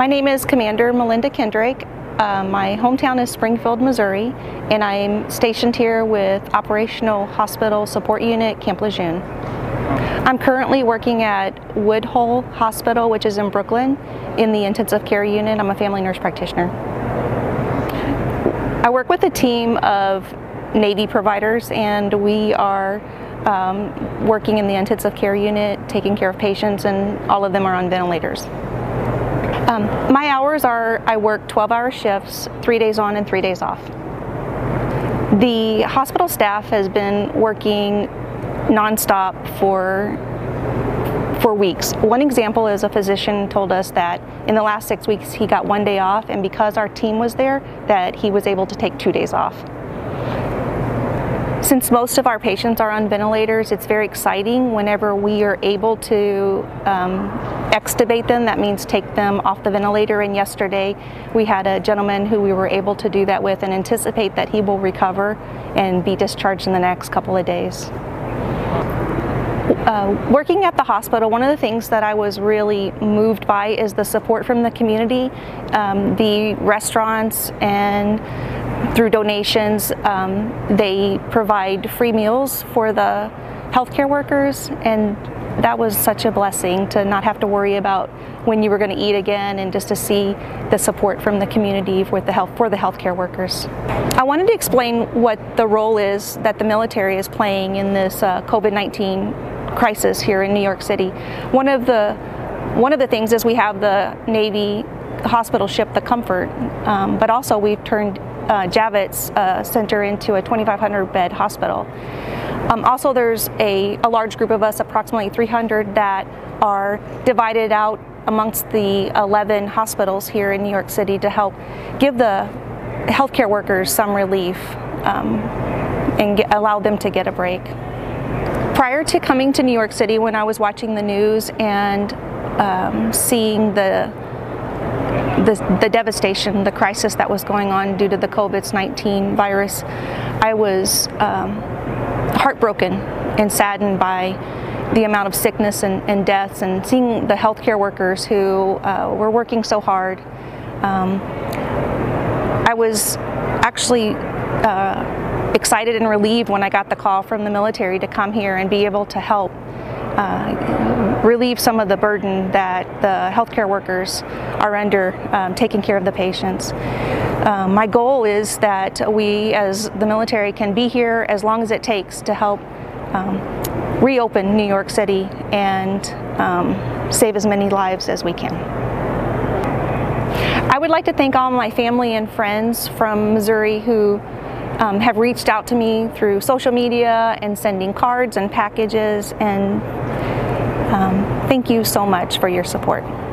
My name is Commander Melinda Kendrick. My hometown is Springfield, Missouri, and I'm stationed here with Operational Hospital Support Unit, Camp Lejeune. I'm currently working at Woodhull Hospital, which is in Brooklyn, in the intensive care unit. I'm a family nurse practitioner. I work with a team of Navy providers, and we are working in the intensive care unit, taking care of patients, and all of them are on ventilators. My hours are, I work 12-hour shifts, 3 days on and 3 days off. The hospital staff has been working nonstop for weeks. One example is a physician told us that in the last 6 weeks he got 1 day off, and because our team was there, that he was able to take 2 days off. Since most of our patients are on ventilators, it's very exciting whenever we are able to extubate them. That means take them off the ventilator, and yesterday we had a gentleman who we were able to do that with and anticipate that he will recover and be discharged in the next couple of days. Working at the hospital, one of the things that I was really moved by is the support from the community, the restaurants, and through donations they provide free meals for the healthcare workers, and that was such a blessing to not have to worry about when you were going to eat again, and just to see the support from the community with the health, for the healthcare workers. I wanted to explain what the role is that the military is playing in this COVID-19 crisis here in New York City. One of the things is we have the Navy hospital ship, the Comfort, but also we've turned Javits Center into a 2,500-bed hospital. Also, there's a large group of us, approximately 300, that are divided out amongst the 11 hospitals here in New York City to help give the healthcare workers some relief and allow them to get a break. Prior to coming to New York City, when I was watching the news and seeing the devastation, the crisis that was going on due to the COVID-19 virus, I was heartbroken and saddened by the amount of sickness and deaths, and seeing the healthcare workers who were working so hard. I was actually excited and relieved when I got the call from the military to come here and be able to help relieve some of the burden that the healthcare workers are under taking care of the patients. My goal is that we as the military can be here as long as it takes to help reopen New York City and save as many lives as we can. I would like to thank all my family and friends from Missouri who have reached out to me through social media and sending cards and packages, and thank you so much for your support.